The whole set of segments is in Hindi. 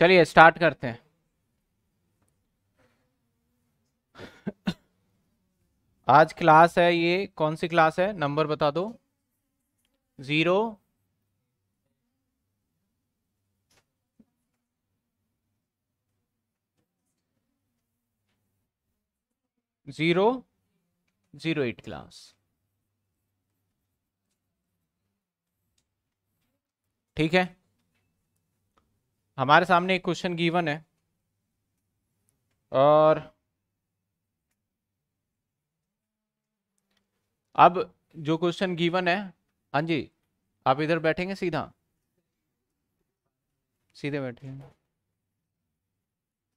चलिए स्टार्ट करते हैं। आज क्लास है, ये कौन सी क्लास है, नंबर बता दो, 0008 क्लास। ठीक है, हमारे सामने एक क्वेश्चन गिवन है और अब जो क्वेश्चन गिवन है, हाँ जी आप इधर बैठेंगे, सीधे बैठेंगे।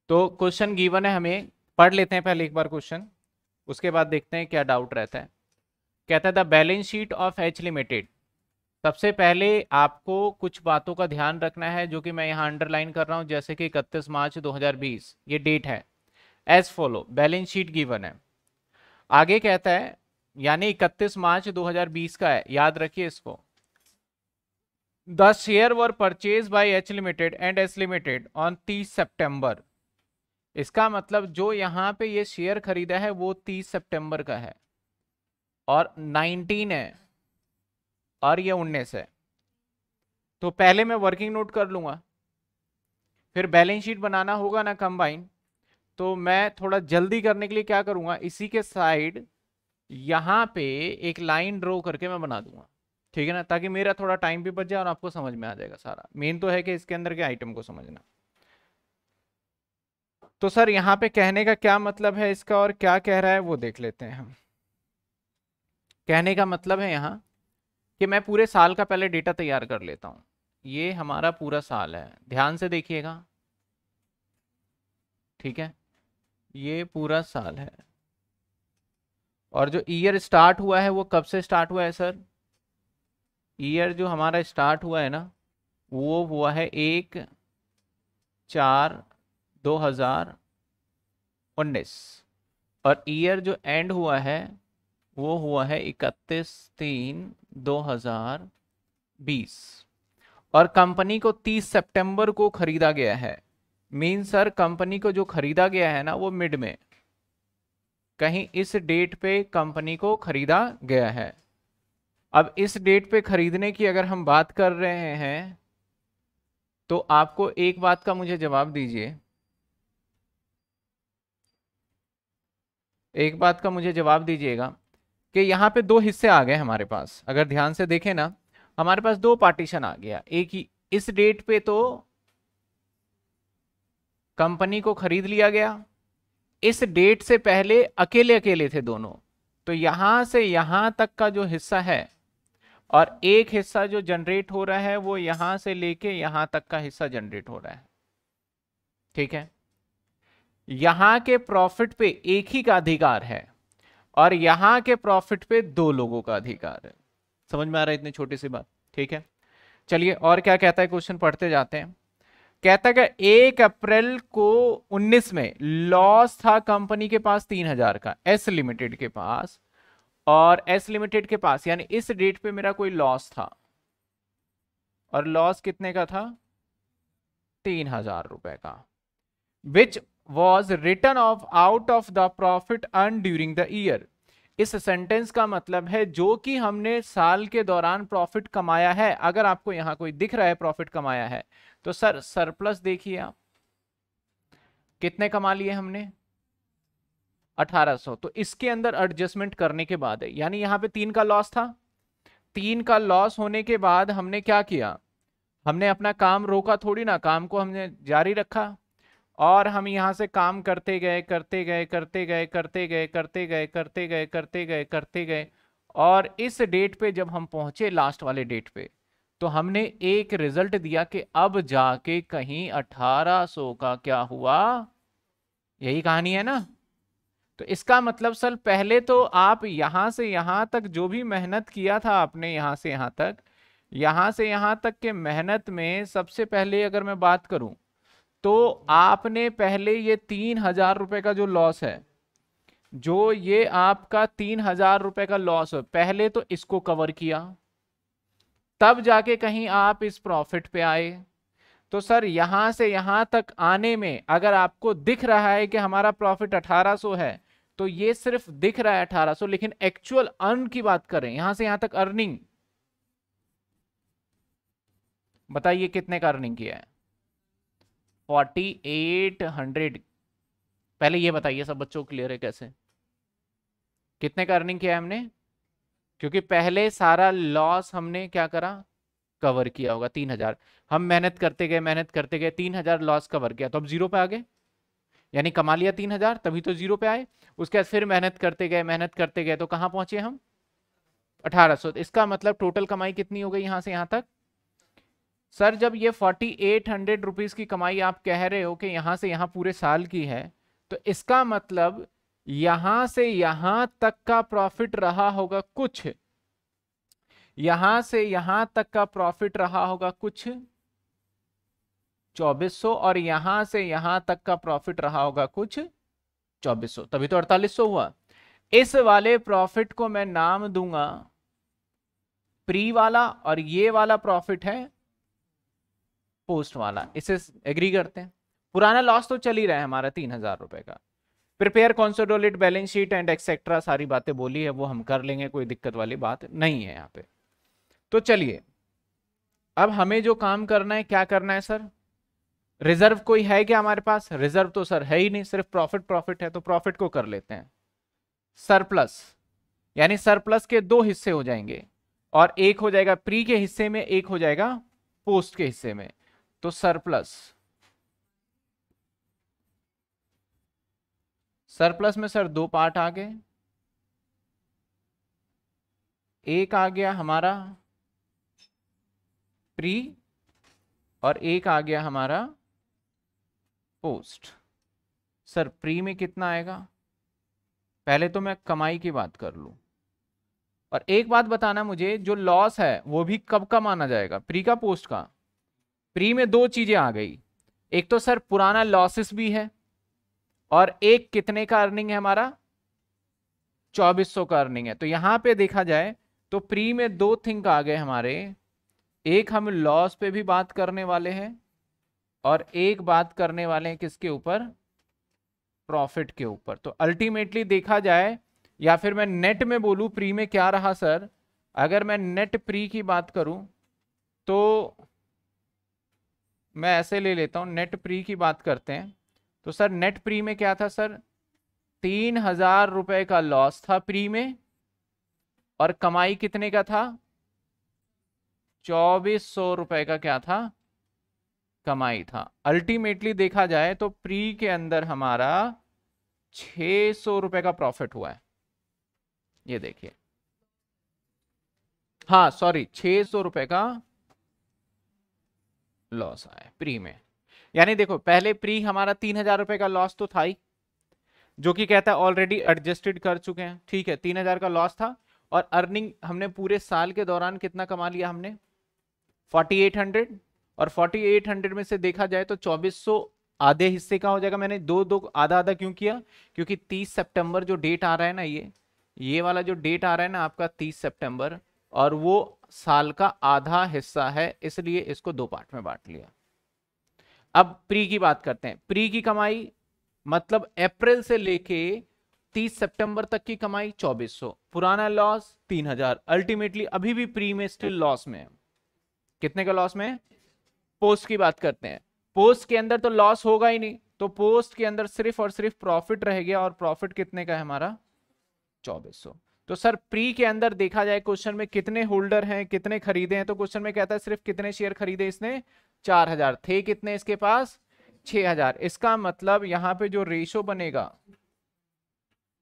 तो क्वेश्चन गिवन है, हमें पढ़ लेते हैं पहले एक बार क्वेश्चन, उसके बाद देखते हैं क्या डाउट रहता है। कहता है the balance sheet of H limited. सबसे पहले आपको कुछ बातों का ध्यान रखना है जो कि मैं यहाँ अंडरलाइन कर रहा हूँ, जैसे कि 31 मार्च 2020 ये डेट है। As follow balance sheet given है। आगे कहता है यानी 31 मार्च 2020 का है, याद रखिए इसको। The share were purchase by H limited and S limited on 30 September. इसका मतलब जो यहाँ पे ये शेयर खरीदा है वो 30 सितंबर का है और 19 है और ये 19 है। तो पहले मैं वर्किंग नोट कर लूँगा, फिर बैलेंस शीट बनाना होगा ना कंबाइन, तो मैं थोड़ा जल्दी करने के लिए क्या करूँगा, इसी के साइड यहाँ पे एक लाइन ड्रॉ करके मैं बना दूंगा, ठीक है ना, ताकि मेरा थोड़ा टाइम भी बच जाए और आपको समझ में आ जाएगा सारा। मेन तो है कि इसके अंदर के आइटम को समझना। तो सर यहाँ पे कहने का क्या मतलब है इसका और क्या कह रहा है वो देख लेते हैं हम। कहने का मतलब है यहाँ कि मैं पूरे साल का पहले डेटा तैयार कर लेता हूँ। ये हमारा पूरा साल है, ध्यान से देखिएगा, ठीक है, ये पूरा साल है। और जो ईयर स्टार्ट हुआ है वो कब से स्टार्ट हुआ है सर? ईयर जो हमारा स्टार्ट हुआ है ना वो हुआ है 1/4/2019 और ईयर जो एंड हुआ है वो हुआ है 31/3/2020 और कंपनी को 30 सितंबर को खरीदा गया है। मीन सर कंपनी को जो खरीदा गया है ना वो मिड में कहीं इस डेट पे कंपनी को खरीदा गया है। अब इस डेट पे खरीदने की अगर हम बात कर रहे हैं तो आपको एक बात का मुझे जवाब दीजिए, एक बात का मुझे जवाब दीजिएगा कि यहाँ पे दो हिस्से आ गए हमारे पास। अगर ध्यान से देखें ना, हमारे पास दो पार्टीशन आ गया, एक ही इस डेट पे तो कंपनी को खरीद लिया गया, इस डेट से पहले अकेले अकेले थे दोनों, तो यहाँ से यहाँ तक का जो हिस्सा है, और एक हिस्सा जो जनरेट हो रहा है वो यहाँ से लेके यहाँ तक का हिस्सा जनरेट हो रहा है, ठीक है। यहाँ के प्रॉफिट पे एक ही का अधिकार है और यहाँ के प्रॉफिट पे दो लोगों का अधिकार है। समझ में आ रहा है इतनी छोटी सी बात, ठीक है। चलिए और क्या कहता है क्वेश्चन, पढ़ते जाते हैं। कहता है कि 1 अप्रैल 2019 में लॉस था कंपनी के पास 3000 का, एस लिमिटेड के पास, और एस लिमिटेड के पास यानी इस डेट पे मेरा कोई लॉस था और लॉस कितने का था, 3000 रुपए का। Which was return of out of the profit earn during the year. इस सेंटेंस का मतलब है जो कि हमने साल के दौरान प्रॉफिट कमाया है। अगर आपको यहाँ कोई दिख रहा है प्रॉफिट कमाया है तो सर सरप्लस देखिए आप, कितने कमा लिए हमने, 1800। तो इसके अंदर एडजस्टमेंट करने के बाद है, यानी यहाँ पे 3 का लॉस था, 3 का लॉस होने के बाद हमने क्या किया, हमने अपना काम रोका थोड़ी ना, काम को हमने जारी रखा और हम यहाँ से काम करते गए और इस डेट पे जब हम पहुँचे लास्ट वाले डेट पे तो हमने एक रिजल्ट दिया कि अब जाके कहीं 1800 का क्या हुआ। यही कहानी है ना। तो इसका मतलब सर पहले तो आप यहाँ से यहाँ तक जो भी मेहनत किया था आपने, यहाँ से यहाँ तक के मेहनत में सबसे पहले अगर मैं बात करूँ तो आपने पहले ये 3000 रुपये का जो लॉस है, जो ये आपका 3000 रुपये का लॉस है, पहले तो इसको कवर किया, तब जाके कहीं आप इस प्रॉफिट पे आए, तो सर यहाँ से यहाँ तक आने में अगर आपको दिख रहा है कि हमारा प्रॉफिट 1800 है, तो ये सिर्फ दिख रहा है 1800, लेकिन एक्चुअल अर्न की बात करें यहाँ से यहाँ तक अर्निंग, बताइए कितने का अर्निंग किया है? 4800। पहले ये बताइए सब बच्चों क्लियर है कैसे, कितने का अर्निंग किया है हमने? क्योंकि पहले सारा लॉस हमने क्या करा, कवर किया होगा। 3000 हम मेहनत करते गए 3000 लॉस कवर किया, तो अब 0 पे आ गए, यानी कमा लिया 3000, तभी तो 0 पे आए। उसके बाद फिर मेहनत करते गए तो कहाँ पहुंचे हम? 1800। इसका मतलब टोटल कमाई कितनी हो गई यहाँ से यहाँ तक? सर जब ये 4800 रुपीज़ की कमाई आप कह रहे हो कि यहाँ से यहाँ पूरे साल की है, तो इसका मतलब यहाँ से यहाँ तक का प्रॉफिट रहा होगा कुछ, यहाँ से यहाँ तक का प्रॉफिट रहा होगा कुछ 2400, और यहाँ से यहाँ तक का प्रॉफिट रहा होगा कुछ 2400, तभी तो 4800 हुआ। इस वाले प्रॉफिट को मैं नाम दूंगा प्री वाला, और ये वाला प्रॉफिट है पोस्ट वाला। इसे एग्री करते हैं? पुराना लॉस तो चल ही रहा है हमारा 3000 रुपए का। Prepare consolidate balance sheet and etcetera, सारी बातें बोली है, वो हम कर लेंगे, कोई दिक्कत वाली बात नहीं है यहाँ पे। तो चलिए अब हमें जो काम करना है, क्या करना है सर? रिजर्व कोई है क्या हमारे पास? रिजर्व तो सर है ही नहीं, सिर्फ प्रॉफिट है, तो प्रॉफिट को कर लेते हैं सरप्लस, यानी सरप्लस के दो हिस्से हो जाएंगे, और एक हो जाएगा प्री के हिस्से में, एक हो जाएगा पोस्ट के हिस्से में। तो सरप्लस में सर दो पार्ट आ गए, एक आ गया हमारा प्री और एक आ गया हमारा पोस्ट। सर प्री में कितना आएगा? पहले तो मैं कमाई की बात कर लूं, और एक बात बताना मुझे, जो लॉस है वो भी कब का माना जाएगा, प्री का पोस्ट का? प्री में दो चीजें आ गई, एक तो सर पुराना लॉसेस भी है, और एक कितने का अर्निंग है हमारा? 2400 का अर्निंग है। तो यहाँ पे देखा जाए तो प्री में दो थिंक आ गए हमारे, एक हम लॉस पे भी बात करने वाले हैं, और एक बात करने वाले हैं किसके ऊपर? प्रॉफिट के ऊपर। तो अल्टीमेटली देखा जाए, या फिर मैं नेट में बोलूँ प्री में क्या रहा सर, अगर मैं नेट प्री की बात करूँ तो मैं ऐसे ले लेता हूँ, नेट प्री की बात करते हैं। तो सर नेट प्री में क्या था सर? 3000 रुपए का लॉस था प्री में, और कमाई कितने का था? 2400 रुपए का क्या था? कमाई था। अल्टीमेटली देखा जाए तो प्री के अंदर हमारा 600 रुपए का प्रॉफिट हुआ है, ये देखिए, हाँ सॉरी 600 रुपए का लॉस आया प्री में। यानी देखो पहले प्री हमारा 3000 रुपए का लॉस तो था ही, जो कि कहता है ऑलरेडी एडजस्टेड कर चुके हैं, ठीक है, 3000 का लॉस था, और अर्निंग हमने पूरे साल के दौरान कितना कमा लिया हमने? 4800, और 4800 में से देखा जाए तो 2400 आधे हिस्से का हो जाएगा। मैंने दो आधा आधा क्यों किया? क्योंकि 30 सितंबर जो डेट आ रहा है ना, ये वाला जो डेट आ रहा है ना आपका 30 सितंबर, और वो साल का आधा हिस्सा है, इसलिए इसको दो पार्ट में बांट लिया। अब प्री की बात करते हैं। प्री की कमाई मतलब अप्रैल से लेके 30 सितंबर तक की कमाई 2400, पुराना लॉस 3000, अल्टीमेटली अभी भी प्री में स्टिल लॉस में है। कितने का लॉस में? पोस्ट की बात करते हैं। पोस्ट के अंदर तो लॉस होगा ही नहीं, तो पोस्ट के अंदर सिर्फ और सिर्फ प्रॉफिट रह गया, और प्रॉफिट कितने का है हमारा? 2400। तो सर प्री के अंदर देखा जाए क्वेश्चन में कितने होल्डर हैं, कितने खरीदे हैं, तो क्वेश्चन में कहता है सिर्फ कितने शेयर खरीदे इसने? 4000 थे, कितने इसके पास? 6000। इसका मतलब यहाँ पे जो रेशो बनेगा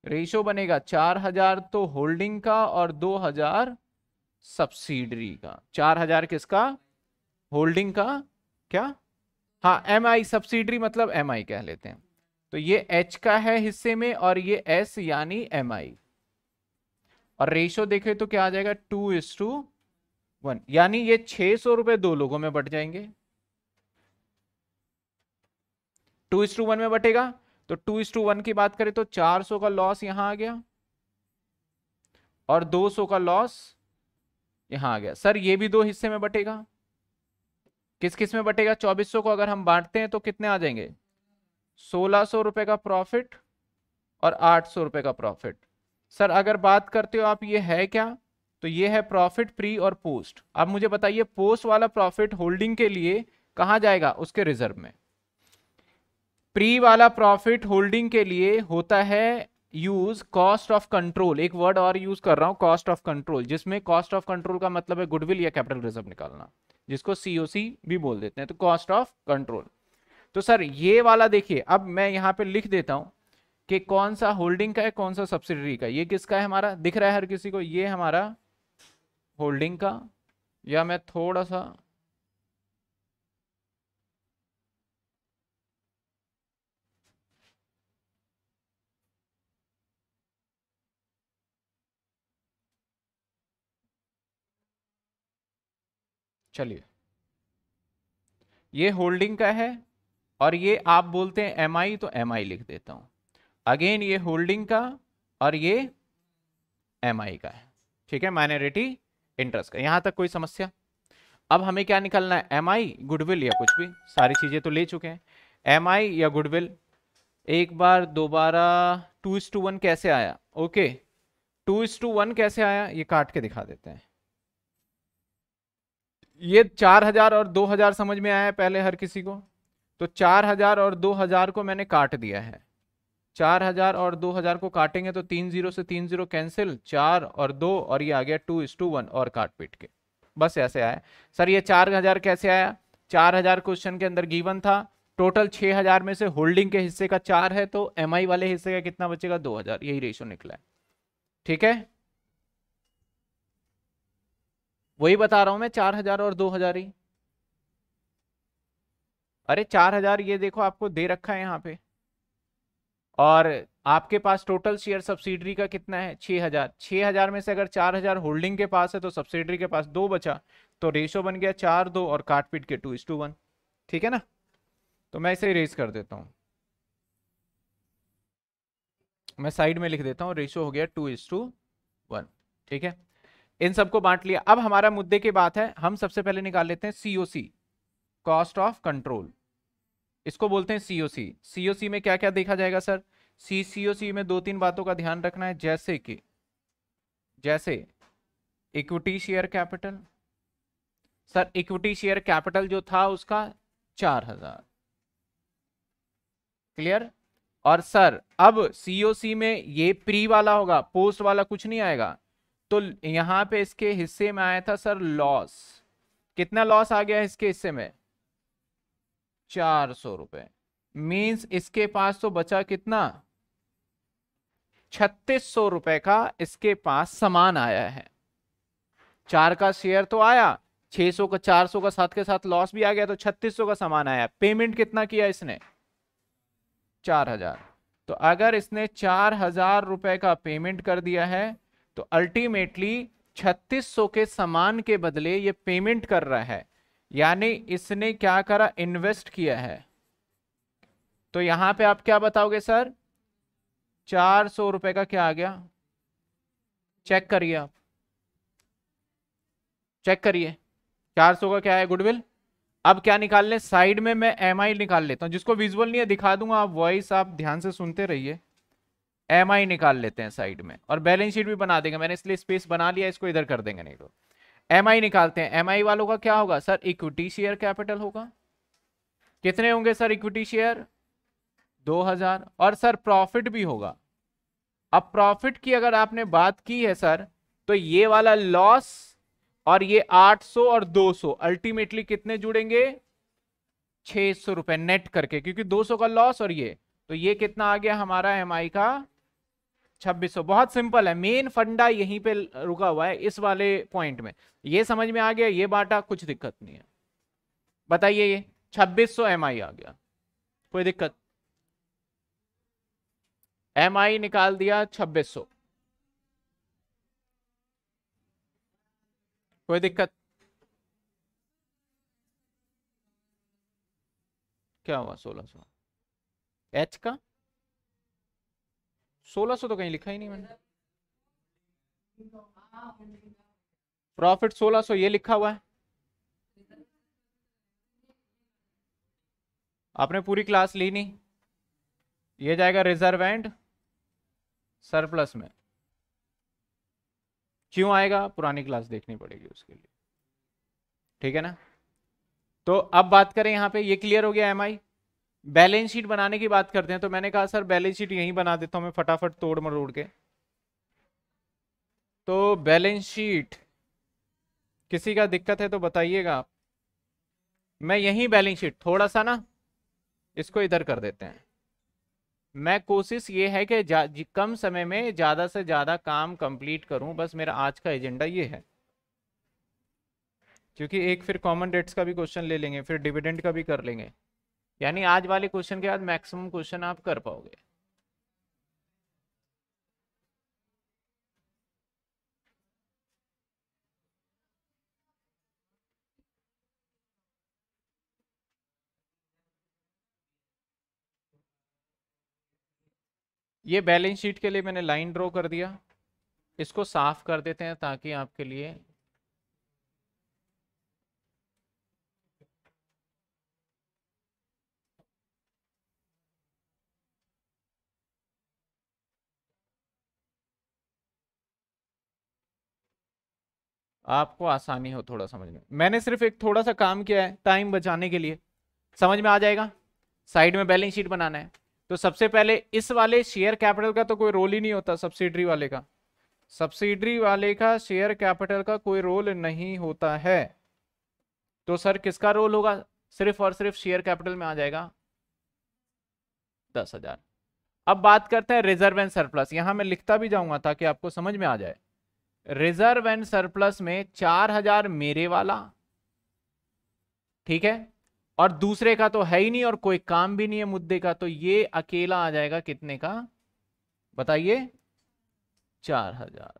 4000 तो होल्डिंग का और 2000 सब्सिडरी का। 4000 किसका? होल्डिंग का, क्या, हाँ एमआई, सब्सिडरी मतलब एमआई कह लेते हैं। तो ये एच का है हिस्से में, और ये एस यानी एमआई, और रेशो देखे तो क्या आ जाएगा? 2:1, यानी ये 600 रुपए दो लोगों में बट जाएंगे, 2:1 में बटेगा। तो 2:1 की बात करें तो 400 का लॉस यहां आ गया, और 200 का लॉस यहां आ गया। सर ये भी दो हिस्से में बटेगा, किस किस में बटेगा 2400 को अगर हम बांटते हैं तो कितने आ जाएंगे 1600 रुपए का प्रॉफिट और 800 रुपए का प्रॉफिट। सर अगर बात करते हो आप ये है क्या, तो ये है प्रॉफिट प्री और पोस्ट। आप मुझे बताइए पोस्ट वाला प्रॉफिट होल्डिंग के लिए कहाँ जाएगा, उसके रिजर्व में। प्री वाला प्रॉफिट होल्डिंग के लिए होता है यूज कॉस्ट ऑफ कंट्रोल, एक वर्ड और यूज कर रहा हूँ कॉस्ट ऑफ कंट्रोल, जिसमें कॉस्ट ऑफ कंट्रोल का मतलब है गुडविल या कैपिटल रिजर्व निकालना, जिसको COC भी बोल देते हैं, तो कॉस्ट ऑफ कंट्रोल। तो सर ये वाला देखिए, अब मैं यहाँ पे लिख देता हूँ कि कौन सा होल्डिंग का है कौन सा सब्सिडरी का। ये किसका है हमारा, दिख रहा है हर किसी को, ये हमारा होल्डिंग का। या मैं थोड़ा सा चलिए ये होल्डिंग का है और ये आप बोलते हैं एमआई, तो एमआई लिख देता हूं। अगेन ये होल्डिंग का और ये एमआई का है, ठीक है, माइनॉरिटी इंटरेस्ट का। यहां तक कोई समस्या? अब हमें क्या निकालना है, एमआई गुडविल या कुछ भी, सारी चीजें तो ले चुके हैं। एमआई या गुडविल एक बार दोबारा 2:1 कैसे आया, ओके 2:1 कैसे आया ये काट के दिखा देते हैं। ये 4000 और 2000 समझ में आया है पहले हर किसी को, तो 4000 और 2000 को मैंने काट दिया है। 4000 और 2000 को काटेंगे तो 30 से 30 कैंसिल, 4 और 2 और ये आ गया 2:1 और काट पीट के बस ऐसे आया। सर ये 4000 कैसे आया, 4000 क्वेश्चन के अंदर गिवन था, टोटल 6000 में से होल्डिंग के हिस्से का 4 है तो एमआई वाले हिस्से का कितना बचेगा 2000, यही रेशियो निकला है, ठीक है। वही बता रहा हूं मैं, 4000 और 2000 ही। अरे 4000 ये देखो आपको दे रखा है यहाँ पे, और आपके पास टोटल शेयर सब्सिडरी का कितना है 6000। 6000 में से अगर 4000 होल्डिंग के पास है तो सब्सिडरी के पास 2 बचा, तो रेशो बन गया 4:2 और काट पीट के 2:1, ठीक है ना। तो मैं इसे इरेज कर देता हूँ, मैं साइड में लिख देता हूँ, रेशो हो गया 2:1, ठीक है। इन सबको बांट लिया। अब हमारा मुद्दे की बात है, हम सबसे पहले निकाल लेते हैं COC, कॉस्ट ऑफ कंट्रोल, इसको बोलते हैं COC। COC में क्या क्या देखा जाएगा सर, COC में 2-3 बातों का ध्यान रखना है, जैसे equity share capital. Sir equity share capital जो था उसका 4000, क्लियर। और सर अब COC में ये प्री वाला होगा, पोस्ट वाला कुछ नहीं आएगा, तो यहाँ पे इसके हिस्से में आया था सर लॉस, कितना लॉस आ गया है इसके हिस्से में 400 रुपए, मीन्स इसके पास तो बचा कितना 3600 रुपए का इसके पास सामान आया है। 4 का शेयर तो आया, 600 का 400 का 7 के साथ लॉस भी आ गया, तो 3600 का सामान आया। पेमेंट कितना किया इसने 4000, तो अगर इसने 4000 रुपए का पेमेंट कर दिया है तो अल्टीमेटली 3600 के सामान के बदले ये पेमेंट कर रहा है, यानी इसने क्या करा इन्वेस्ट किया है। तो यहां पे आप क्या बताओगे सर 400 रुपए का क्या आ गया, चेक करिए आप, चेक करिए 400 का क्या है गुडविल। अब क्या निकाल लें, साइड में मैं एमआई निकाल लेता हूं, जिसको विजुअल नहीं है दिखा दूंगा, आप वॉइस आप ध्यान से सुनते रहिए। एमआई निकाल लेते हैं साइड में, और बैलेंस शीट भी बना देंगे, मैंने इसलिए स्पेस बना लिया, इसको इधर कर देंगे नहीं तो। एमआई निकालते हैं, एमआई वालों का क्या होगा सर इक्विटी शेयर कैपिटल होगा, कितने होंगे सर इक्विटी शेयर 2000, और सर प्रॉफिट भी होगा। अब प्रॉफिट की अगर आपने बात की है सर, तो ये वाला लॉस और ये 800 और 200 अल्टीमेटली कितने जुड़ेंगे 600 रुपए नेट करके, क्योंकि 200 का लॉस और ये, तो ये कितना आ गया हमारा एमआई का 2600। बहुत सिंपल है, मेन फंडा यहीं पे रुका हुआ है इस वाले पॉइंट में, ये समझ में आ गया, ये बाटा कुछ दिक्कत नहीं है। बताइए ये 2600 एमआई आ गया, कोई दिक्कत, एमआई निकाल दिया 2600, कोई दिक्कत, क्या हुआ 1600 एच का 1600 तो कहीं लिखा ही नहीं मैंने, प्रॉफिट 1600 ये लिखा हुआ है, आपने पूरी क्लास ली नहीं, ये जाएगा रिजर्व एंड सरप्लस में। क्यों आएगा, पुरानी क्लास देखनी पड़ेगी उसके लिए, ठीक है ना। तो अब बात करें यहाँ पे, ये क्लियर हो गया एमआई। बैलेंस शीट बनाने की बात करते हैं, तो मैंने कहा सर बैलेंस शीट यहीं बना देता हूँ मैं फटाफट तोड़ मरोड़ के। तो बैलेंस शीट किसी का दिक्कत है तो बताइएगा आप। मैं यहीं बैलेंस शीट थोड़ा सा ना इसको इधर कर देते हैं। मैं कोशिश ये है कि कम समय में ज़्यादा से ज़्यादा काम कंप्लीट करूं, बस मेरा आज का एजेंडा ये है। क्योंकि एक फिर कॉमन डेट्स का भी क्वेश्चन ले लेंगे, फिर डिविडेंड का भी कर लेंगे, यानी आज वाले क्वेश्चन के बाद मैक्सिमम क्वेश्चन आप कर पाओगे। ये बैलेंस शीट के लिए मैंने लाइन ड्रॉ कर दिया, इसको साफ कर देते हैं ताकि आपके लिए आपको आसानी हो थोड़ा समझने। मैंने सिर्फ एक थोड़ा सा काम किया है टाइम बचाने के लिए, समझ में आ जाएगा। साइड में बैलेंस शीट बनाना है, तो सबसे पहले इस वाले शेयर कैपिटल का तो कोई रोल ही नहीं होता, सब्सिडरी वाले का, सब्सिडरी वाले का शेयर कैपिटल का कोई रोल नहीं होता है। तो सर किसका रोल होगा, सिर्फ और सिर्फ शेयर कैपिटल में आ जाएगा 10,000। अब बात करते हैं रिजर्व एंड सरप्लस। यहां मैं लिखता भी जाऊंगा ताकि आपको समझ में आ जाए। रिजर्व एंड सरप्लस में 4,000 मेरे वाला, ठीक है, और दूसरे का तो है ही नहीं और कोई काम भी नहीं है मुद्दे का, तो ये अकेला आ जाएगा कितने का बताइए, 4,000।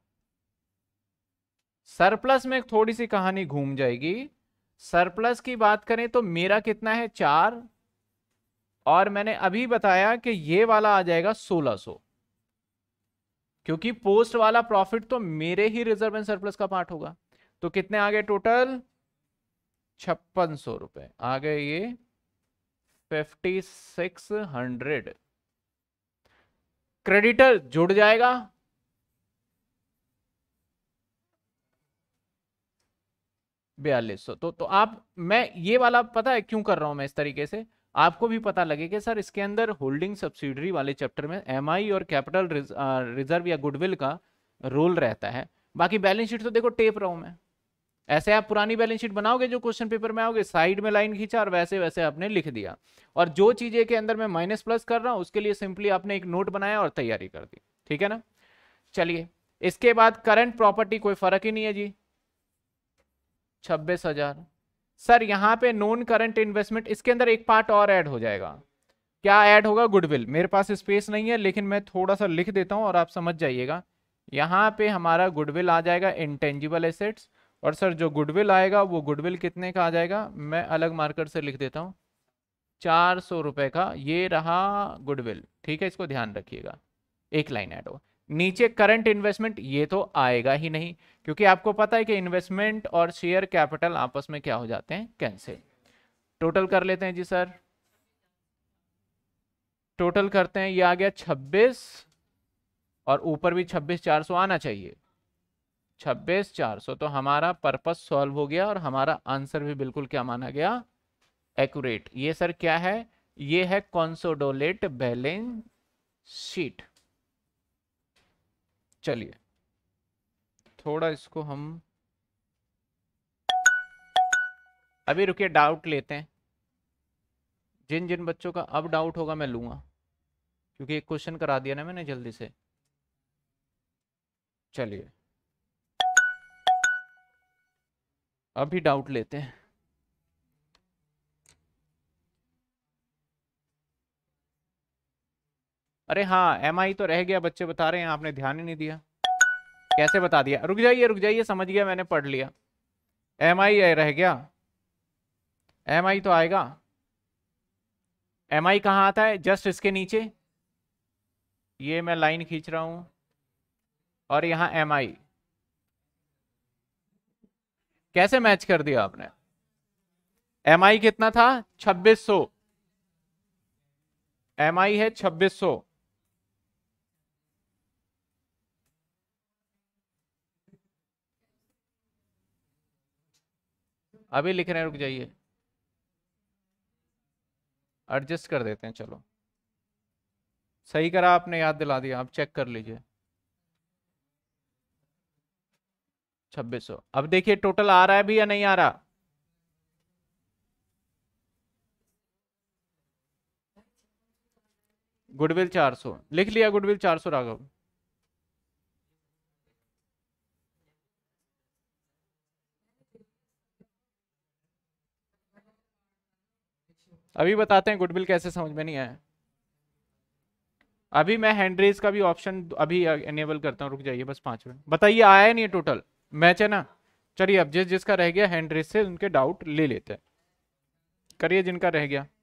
सरप्लस में थोड़ी सी कहानी घूम जाएगी। सरप्लस की बात करें तो मेरा कितना है 4, और मैंने अभी बताया कि ये वाला आ जाएगा 1,600, क्योंकि पोस्ट वाला प्रॉफिट तो मेरे ही रिजर्व एंड सरप्लस का पार्ट होगा। तो कितने आ गए टोटल 5600 रुपए आ गए, ये 5600। क्रेडिटर जुड़ जाएगा, तो आप, मैं ये वाला पता है क्यों कर रहा हूं मैं इस तरीके से, आपको भी पता लगे कि सर इसके अंदर होल्डिंग सब्सिडरी वाले चैप्टर में एमआई और कैपिटल रिजर्व या गुडविल का रोल रहता है। बाकी बैलेंस शीट तो देखो टेप रहा हूं मैं, ऐसे आप पुरानी बैलेंस शीट बनाओगे जो क्वेश्चन पेपर में आओगे, साइड में लाइन खींचा और वैसे वैसे आपने लिख दिया, और जो चीजें के अंदर मैं माइनस प्लस कर रहा हूं उसके लिए सिंपली आपने एक नोट बनाया और तैयारी कर दी, ठीक है ना। चलिए इसके बाद करंट प्रॉपर्टी कोई फर्क ही नहीं है जी, 26,000। सर यहाँ पे नॉन करंट इन्वेस्टमेंट, इसके अंदर एक पार्ट और ऐड हो जाएगा, क्या ऐड होगा, गुडविल। मेरे पास स्पेस नहीं है लेकिन मैं थोड़ा सा लिख देता हूँ और आप समझ जाइएगा। यहाँ पे हमारा गुडविल आ जाएगा, इंटेंजिबल एसेट्स, और सर जो गुडविल आएगा वो गुडविल कितने का आ जाएगा, मैं अलग मार्कर से लिख देता हूँ 400 रुपये का, ये रहा गुडविल, ठीक है, इसको ध्यान रखिएगा। एक लाइन ऐड होगा नीचे, करंट इन्वेस्टमेंट ये तो आएगा ही नहीं क्योंकि आपको पता है कि इन्वेस्टमेंट और शेयर कैपिटल आपस में क्या हो जाते हैं, कैंसिल। टोटल कर लेते हैं जी सर, टोटल करते हैं, ये आ गया 26 और ऊपर भी 26,400 आना चाहिए, 26,400। तो हमारा पर्पस सॉल्व हो गया और हमारा आंसर भी बिल्कुल क्या माना गया, एक्यूरेट। ये सर क्या है, ये है कंसोलिडेट बैलेंस शीट। चलिए थोड़ा इसको हम अभी रुकिए डाउट लेते हैं, जिन जिन बच्चों का अब डाउट होगा मैं लूंगा क्योंकि एक क्वेश्चन करा दिया ना मैंने जल्दी से। चलिए अभी डाउट लेते हैं। अरे हाँ एमआई तो रह गया, बच्चे बता रहे हैं आपने ध्यान ही नहीं दिया, कैसे बता दिया, रुक जाइए समझ गया मैंने, पढ़ लिया। एमआई रह गया, एमआई तो आएगा, एमआई कहाँ आता है, जस्ट इसके नीचे, ये मैं लाइन खींच रहा हूँ और यहाँ एमआई। कैसे मैच कर दिया आपने, एमआई कितना था 2600, एम आई है 2600, अभी लिख रहे हैं, रुक जाइए, एडजस्ट कर देते हैं। चलो सही करा आपने, याद दिला दिया, आप चेक कर लीजिए 2600। अब देखिए टोटल आ रहा है भी या नहीं आ रहा। गुडविल 400 लिख लिया, गुडविल 400 राघव। अभी बताते हैं गुडविल कैसे, समझ में नहीं आया। अभी मैं हैंड रेज का भी ऑप्शन अभी इनेबल करता हूं, रुक जाइए बस 5 मिनट। बताइए आया है नहीं टोटल, मैच है ना। चलिए अब जिस जिसका रह गया हैंड रेज से उनके डाउट ले लेते हैं, करिए जिनका रह गया।